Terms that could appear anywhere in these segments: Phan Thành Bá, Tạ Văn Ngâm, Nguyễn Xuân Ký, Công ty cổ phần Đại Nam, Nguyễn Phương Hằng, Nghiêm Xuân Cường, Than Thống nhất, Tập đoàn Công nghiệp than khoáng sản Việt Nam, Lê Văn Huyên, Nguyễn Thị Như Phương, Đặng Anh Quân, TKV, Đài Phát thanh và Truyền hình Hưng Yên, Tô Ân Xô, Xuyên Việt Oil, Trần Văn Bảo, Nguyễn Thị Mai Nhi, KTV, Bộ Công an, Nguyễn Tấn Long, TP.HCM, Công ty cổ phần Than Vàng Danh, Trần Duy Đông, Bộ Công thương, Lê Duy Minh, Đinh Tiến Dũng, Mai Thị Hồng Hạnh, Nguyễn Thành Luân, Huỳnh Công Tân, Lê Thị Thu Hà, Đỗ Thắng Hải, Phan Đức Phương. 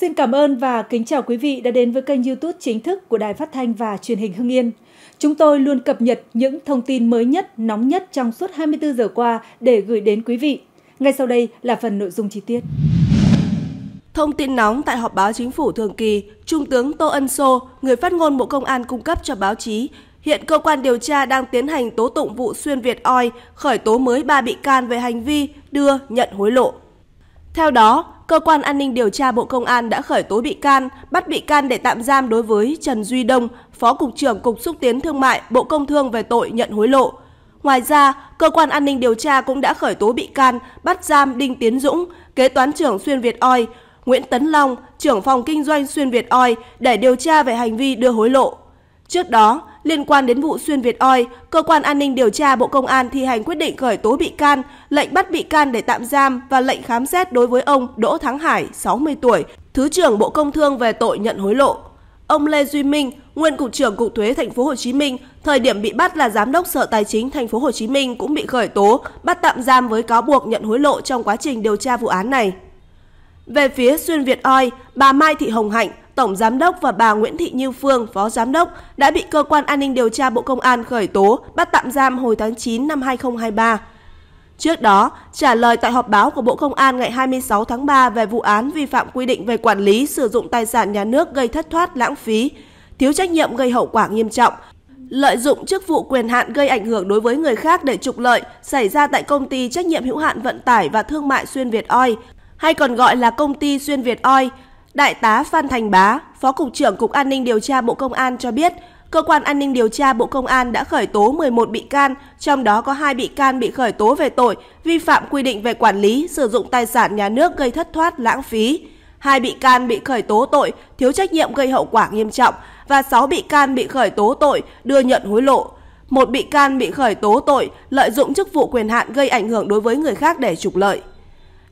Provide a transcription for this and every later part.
Xin cảm ơn và kính chào quý vị đã đến với kênh YouTube chính thức của Đài Phát thanh và Truyền hình Hưng Yên. Chúng tôi luôn cập nhật những thông tin mới nhất, nóng nhất trong suốt 24 giờ qua để gửi đến quý vị. Ngay sau đây là phần nội dung chi tiết. Thông tin nóng tại họp báo chính phủ thường kỳ, Trung tướng Tô Ân Xô, người phát ngôn Bộ Công an cung cấp cho báo chí, hiện cơ quan điều tra đang tiến hành tố tụng vụ Xuyên Việt Oil, khởi tố mới 3 bị can về hành vi đưa, nhận hối lộ. Theo đó, Cơ quan An ninh Điều tra Bộ Công an đã khởi tố bị can, bắt bị can để tạm giam đối với Trần Duy Đông, Phó Cục trưởng Cục Xúc tiến Thương mại Bộ Công thương về tội nhận hối lộ. Ngoài ra, Cơ quan An ninh Điều tra cũng đã khởi tố bị can, bắt giam Đinh Tiến Dũng, Kế toán trưởng Xuyên Việt Oil, Nguyễn Tấn Long, trưởng phòng kinh doanh Xuyên Việt Oil để điều tra về hành vi đưa hối lộ. Trước đó, liên quan đến vụ Xuyên Việt Oil, Cơ quan An ninh Điều tra Bộ Công an thi hành quyết định khởi tố bị can, lệnh bắt bị can để tạm giam và lệnh khám xét đối với ông Đỗ Thắng Hải, 60 tuổi, Thứ trưởng Bộ Công Thương về tội nhận hối lộ. Ông Lê Duy Minh, nguyên Cục trưởng Cục Thuế TP.HCM, thời điểm bị bắt là Giám đốc Sở Tài chính TP.HCM cũng bị khởi tố, bắt tạm giam với cáo buộc nhận hối lộ trong quá trình điều tra vụ án này. Về phía Xuyên Việt Oil, bà Mai Thị Hồng Hạnh, Tổng Giám đốc và bà Nguyễn Thị Như Phương, Phó Giám đốc, đã bị Cơ quan An ninh Điều tra Bộ Công an khởi tố, bắt tạm giam hồi tháng 9 năm 2023. Trước đó, trả lời tại họp báo của Bộ Công an ngày 26 tháng 3 về vụ án vi phạm quy định về quản lý sử dụng tài sản nhà nước gây thất thoát lãng phí, thiếu trách nhiệm gây hậu quả nghiêm trọng, lợi dụng chức vụ quyền hạn gây ảnh hưởng đối với người khác để trục lợi xảy ra tại Công ty trách nhiệm hữu hạn vận tải và thương mại Xuyên Việt Oil, hay còn gọi là Công ty Xuyên Việt Oil, Đại tá Phan Thành Bá, Phó Cục trưởng Cục An ninh Điều tra Bộ Công an cho biết, Cơ quan An ninh Điều tra Bộ Công an đã khởi tố 11 bị can, trong đó có 2 bị can bị khởi tố về tội vi phạm quy định về quản lý, sử dụng tài sản nhà nước gây thất thoát, lãng phí. 2 bị can bị khởi tố tội thiếu trách nhiệm gây hậu quả nghiêm trọng và 6 bị can bị khởi tố tội đưa nhận hối lộ. 1 bị can bị khởi tố tội lợi dụng chức vụ quyền hạn gây ảnh hưởng đối với người khác để trục lợi.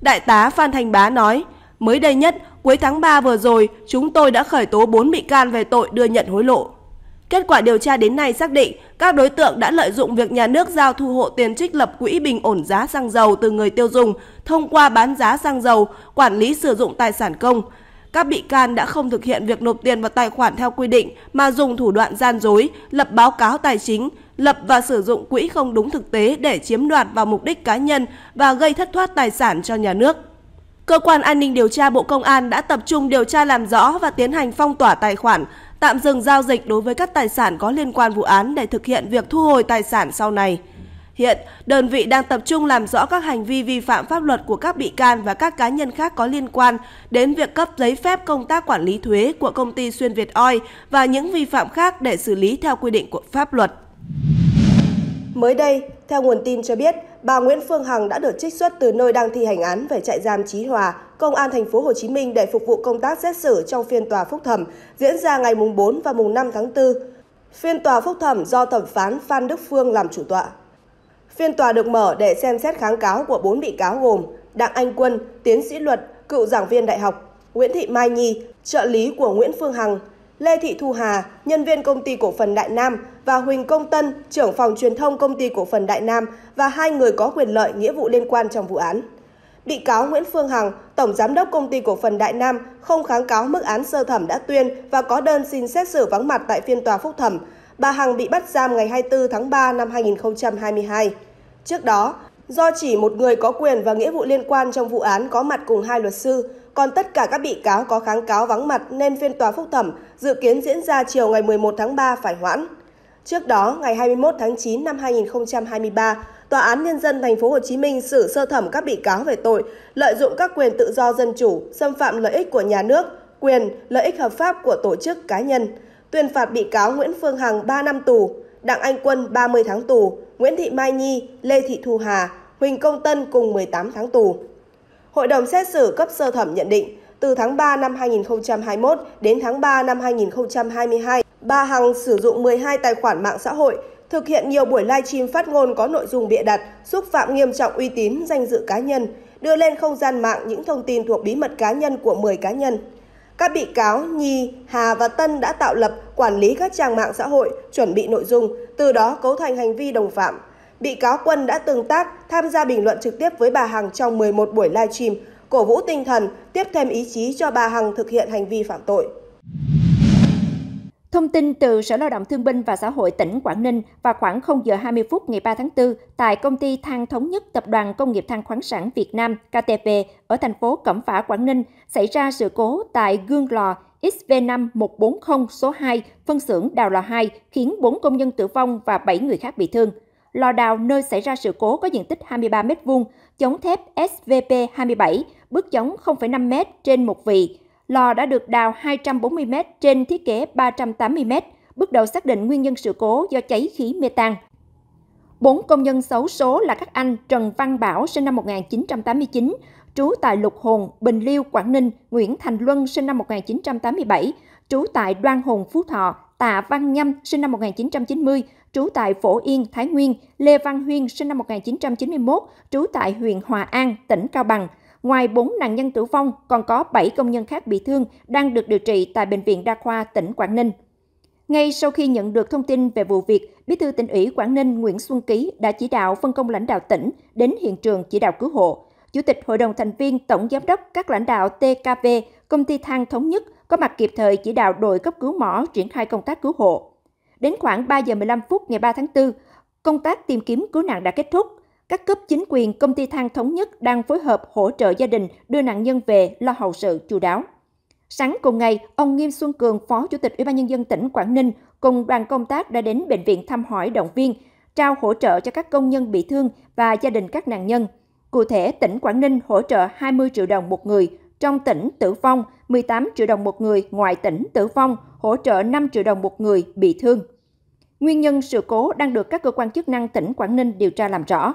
Đại tá Phan Thành Bá nói, mới đây nhất, cuối tháng 3 vừa rồi, chúng tôi đã khởi tố 4 bị can về tội đưa nhận hối lộ. Kết quả điều tra đến nay xác định, các đối tượng đã lợi dụng việc nhà nước giao thu hộ tiền trích lập quỹ bình ổn giá xăng dầu từ người tiêu dùng thông qua bán giá xăng dầu, quản lý sử dụng tài sản công. Các bị can đã không thực hiện việc nộp tiền vào tài khoản theo quy định mà dùng thủ đoạn gian dối, lập báo cáo tài chính, lập và sử dụng quỹ không đúng thực tế để chiếm đoạt vào mục đích cá nhân và gây thất thoát tài sản cho nhà nước. Cơ quan An ninh Điều tra Bộ Công an đã tập trung điều tra làm rõ và tiến hành phong tỏa tài khoản, tạm dừng giao dịch đối với các tài sản có liên quan vụ án để thực hiện việc thu hồi tài sản sau này. Hiện, đơn vị đang tập trung làm rõ các hành vi vi phạm pháp luật của các bị can và các cá nhân khác có liên quan đến việc cấp giấy phép công tác quản lý thuế của Công ty Xuyên Việt Oil và những vi phạm khác để xử lý theo quy định của pháp luật. Mới đây, theo nguồn tin cho biết, bà Nguyễn Phương Hằng đã được trích xuất từ nơi đang thi hành án về trại giam Chí Hòa, Công an TP.HCM để phục vụ công tác xét xử trong phiên tòa phúc thẩm diễn ra ngày mùng 4 và mùng 5 tháng 4. Phiên tòa phúc thẩm do thẩm phán Phan Đức Phương làm chủ tọa. Phiên tòa được mở để xem xét kháng cáo của 4 bị cáo gồm Đặng Anh Quân, tiến sĩ luật, cựu giảng viên đại học, Nguyễn Thị Mai Nhi, trợ lý của Nguyễn Phương Hằng, Lê Thị Thu Hà, nhân viên Công ty cổ phần Đại Nam và Huỳnh Công Tân, trưởng phòng truyền thông Công ty cổ phần Đại Nam và 2 người có quyền lợi nghĩa vụ liên quan trong vụ án. Bị cáo Nguyễn Phương Hằng, Tổng Giám đốc Công ty cổ phần Đại Nam không kháng cáo mức án sơ thẩm đã tuyên và có đơn xin xét xử vắng mặt tại phiên tòa phúc thẩm. Bà Hằng bị bắt giam ngày 24 tháng 3 năm 2022. Trước đó, do chỉ một người có quyền và nghĩa vụ liên quan trong vụ án có mặt cùng 2 luật sư, còn tất cả các bị cáo có kháng cáo vắng mặt nên phiên tòa phúc thẩm dự kiến diễn ra chiều ngày 11 tháng 3 phải hoãn. Trước đó, ngày 21 tháng 9 năm 2023, Tòa án Nhân dân TP.HCM xử sơ thẩm các bị cáo về tội lợi dụng các quyền tự do dân chủ, xâm phạm lợi ích của nhà nước, quyền, lợi ích hợp pháp của tổ chức cá nhân, tuyên phạt bị cáo Nguyễn Phương Hằng 3 năm tù, Đặng Anh Quân 30 tháng tù, Nguyễn Thị Mai Nhi, Lê Thị Thu Hà, Huỳnh Công Tân cùng 18 tháng tù. Hội đồng xét xử cấp sơ thẩm nhận định, từ tháng 3 năm 2021 đến tháng 3 năm 2022, bà Hằng sử dụng 12 tài khoản mạng xã hội, thực hiện nhiều buổi livestream phát ngôn có nội dung bịa đặt, xúc phạm nghiêm trọng uy tín, danh dự cá nhân, đưa lên không gian mạng những thông tin thuộc bí mật cá nhân của 10 cá nhân. Các bị cáo Nhi, Hà và Tân đã tạo lập, quản lý các trang mạng xã hội, chuẩn bị nội dung, từ đó cấu thành hành vi đồng phạm. Bị cáo Quân đã tương tác, tham gia bình luận trực tiếp với bà Hằng trong 11 buổi livestream, cổ vũ tinh thần, tiếp thêm ý chí cho bà Hằng thực hiện hành vi phạm tội. Thông tin từ Sở Lao động Thương binh và Xã hội tỉnh Quảng Ninh, vào khoảng 0 giờ 20 phút ngày 3 tháng 4 tại công ty Than Thống nhất Tập đoàn Công nghiệp than khoáng sản Việt Nam KTV ở thành phố Cẩm Phả, Quảng Ninh xảy ra sự cố tại gương lò XV5140 số 2 phân xưởng đào lò 2 khiến 4 công nhân tử vong và 7 người khác bị thương. Lò đào nơi xảy ra sự cố có diện tích 23 m2, chống thép SVP27, bước chống 0,5 m trên một vị. Lò đã được đào 240 m trên thiết kế 380 m. Bước đầu xác định nguyên nhân sự cố do cháy khí mê-tan. 4 công nhân xấu số là các anh Trần Văn Bảo sinh năm 1989, trú tại Lục Hồn, Bình Liêu, Quảng Ninh, Nguyễn Thành Luân sinh năm 1987, trú tại Đoan Hùng, Phú Thọ, Tạ Văn Ngâm sinh năm 1990, trú tại Phổ Yên, Thái Nguyên, Lê Văn Huyên sinh năm 1991, trú tại huyện Hòa An, tỉnh Cao Bằng. Ngoài 4 nạn nhân tử vong, còn có 7 công nhân khác bị thương đang được điều trị tại Bệnh viện Đa khoa tỉnh Quảng Ninh. Ngay sau khi nhận được thông tin về vụ việc, Bí thư Tỉnh ủy Quảng Ninh Nguyễn Xuân Ký đã chỉ đạo phân công lãnh đạo tỉnh đến hiện trường chỉ đạo cứu hộ. Chủ tịch Hội đồng thành viên, Tổng giám đốc, các lãnh đạo TKV, Công ty Than Thống nhất có mặt kịp thời chỉ đạo đội cấp cứu mỏ triển khai công tác cứu hộ. Đến khoảng 3 giờ 15 phút ngày 3 tháng 4, công tác tìm kiếm cứu nạn đã kết thúc. Các cấp chính quyền công ty Than Thống nhất đang phối hợp hỗ trợ gia đình đưa nạn nhân về lo hậu sự chu đáo. Sáng cùng ngày, ông Nghiêm Xuân Cường, Phó Chủ tịch Ủy ban Nhân dân tỉnh Quảng Ninh cùng đoàn công tác đã đến bệnh viện thăm hỏi động viên, trao hỗ trợ cho các công nhân bị thương và gia đình các nạn nhân. Cụ thể, tỉnh Quảng Ninh hỗ trợ 20 triệu đồng một người trong tỉnh tử vong, 18 triệu đồng một người ngoài tỉnh tử vong, hỗ trợ 5 triệu đồng một người bị thương. Nguyên nhân sự cố đang được các cơ quan chức năng tỉnh Quảng Ninh điều tra làm rõ.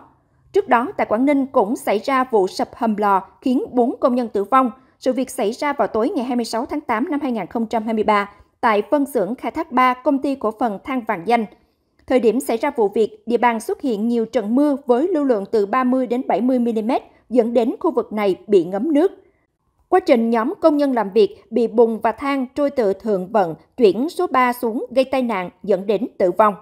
Trước đó, tại Quảng Ninh cũng xảy ra vụ sập hầm lò khiến 4 công nhân tử vong. Sự việc xảy ra vào tối ngày 26 tháng 8 năm 2023 tại phân xưởng khai thác 3 Công ty cổ phần Than Vàng Danh. Thời điểm xảy ra vụ việc, địa bàn xuất hiện nhiều trận mưa với lưu lượng từ 30 đến 70 mm dẫn đến khu vực này bị ngấm nước. Quá trình nhóm công nhân làm việc bị bùn và than trôi từ thượng vận chuyển số 3 xuống gây tai nạn dẫn đến tử vong.